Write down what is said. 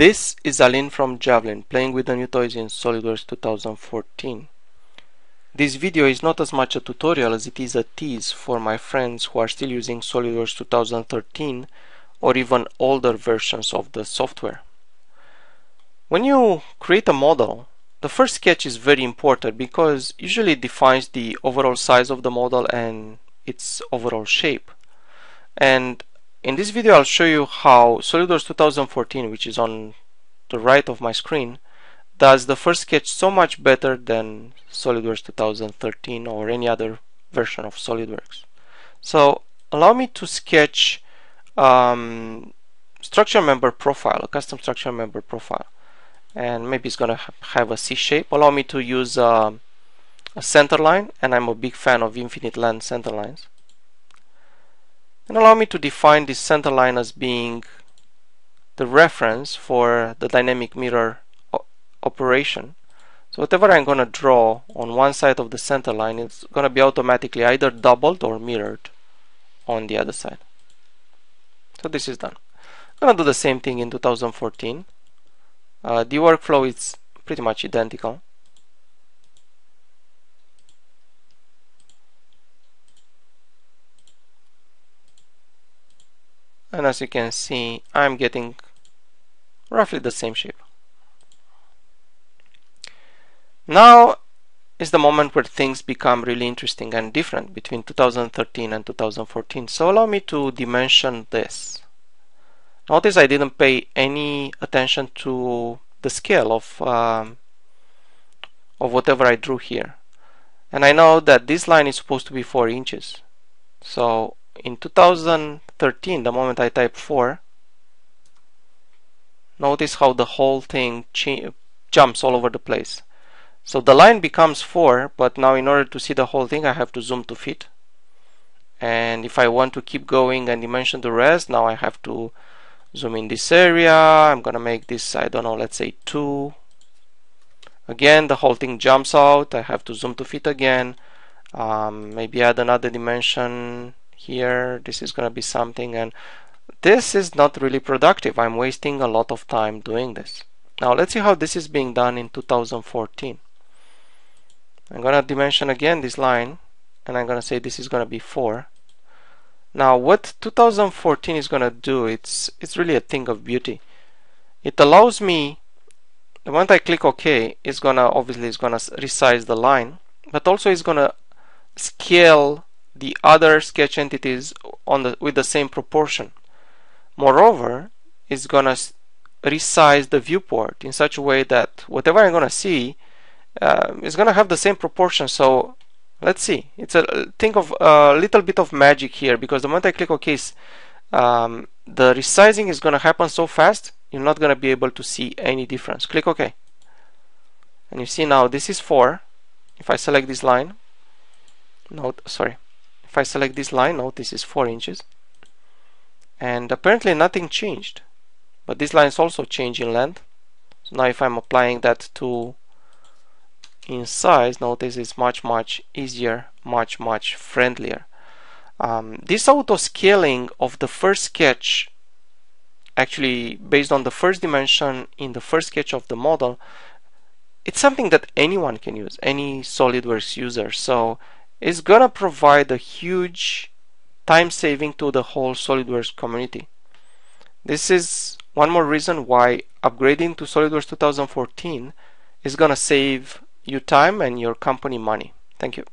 This is Alin from Javelin, playing with the new toys in SOLIDWORKS 2014. This video is not as much a tutorial as it is a tease for my friends who are still using SOLIDWORKS 2013 or even older versions of the software. When you create a model, the first sketch is very important because usually it defines the overall size of the model and its overall shape. And in this video I'll show you how SOLIDWORKS 2014, which is on the right of my screen, does the first sketch so much better than SOLIDWORKS 2013 or any other version of SOLIDWORKS. So allow me to sketch structure member profile, a custom structure member profile, and maybe it's going to have a C shape. Allow me to use a center line, and I'm a big fan of infinite length center lines. And allow me to define this center line as being the reference for the dynamic mirror operation. So whatever I'm going to draw on one side of the center line is going to be automatically either doubled or mirrored on the other side. So this is done. I'm going to do the same thing in 2014. The workflow is pretty much identical. And as you can see, I'm getting roughly the same shape. Now is the moment where things become really interesting and different between 2013 and 2014. So allow me to dimension this. Notice I didn't pay any attention to the scale of whatever I drew here. And I know that this line is supposed to be 4 inches. So in 2013, the moment I type 4, notice how the whole thing jumps all over the place. So the line becomes 4, but now in order to see the whole thing I have to zoom to fit. And if I want to keep going and dimension the rest, now I have to zoom in this area. I'm gonna make this, I don't know, let's say 2. Again, the whole thing jumps out. I have to zoom to fit again. Maybe add another dimension here. This is gonna be something, and this is not really productive. I'm wasting a lot of time doing this. Now let's see how this is being done in 2014. I'm gonna dimension again this line, and I'm gonna say this is gonna be 4. Now what 2014 is gonna do, it's really a thing of beauty. It allows me, the moment I click OK, it's gonna obviously resize the line, but also it's gonna scale the other sketch entities with the same proportion. Moreover, it's gonna resize the viewport in such a way that whatever I'm gonna see is gonna have the same proportion. So let's see. It's a think of a little bit of magic here, because the moment I click OK, the resizing is gonna happen so fast you're not gonna be able to see any difference. Click OK, and you see now this is 4. If I select this line, if I select this line, note this is 4 inches, and apparently nothing changed, but this line is also changing in length. So now if I'm applying that to in size, notice it's much easier, much friendlier. This auto scaling of the first sketch, actually based on the first dimension in the first sketch of the model, it's something that anyone can use, any SolidWorks user. So it's gonna provide a huge time saving to the whole SolidWorks community. This is one more reason why upgrading to SolidWorks 2014 is gonna save you time and your company money. Thank you.